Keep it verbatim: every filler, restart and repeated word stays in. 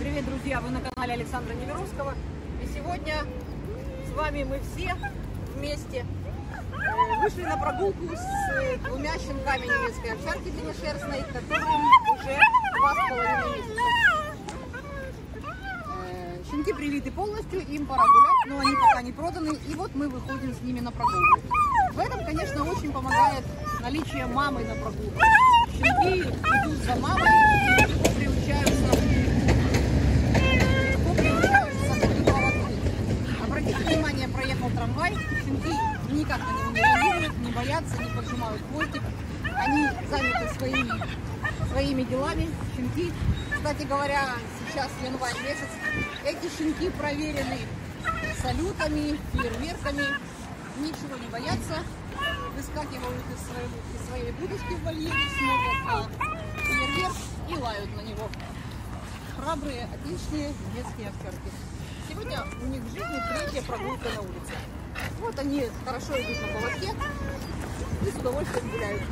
Привет, друзья! Вы на канале Александра Неверовского. И сегодня с вами мы все вместе вышли на прогулку с двумя щенками немецкой овчарки длинношерстной, которым уже два с половиной месяца. Щенки привиты полностью, им пора гулять, но они пока не проданы. И вот мы выходим с ними на прогулку. В этом, конечно, очень помогает наличие мамы на прогулке. Щенки идут за мамой, приучаются. Трамвай, щенки никак на него не реагируют, не боятся, не поджимают хвостик, они заняты своими, своими делами, щенки. Кстати говоря, сейчас январь месяц, эти щенки проверены салютами, фейерверками, ничего не боятся, выскакивают из, своего, из своей будочки в вольере, смотрят на фейерверк и лают на него. Храбрые, отличные детские овчарки. Сегодня у них в жизни третья прогулка на улице. Вот они хорошо идут на поводке и с удовольствием гуляют.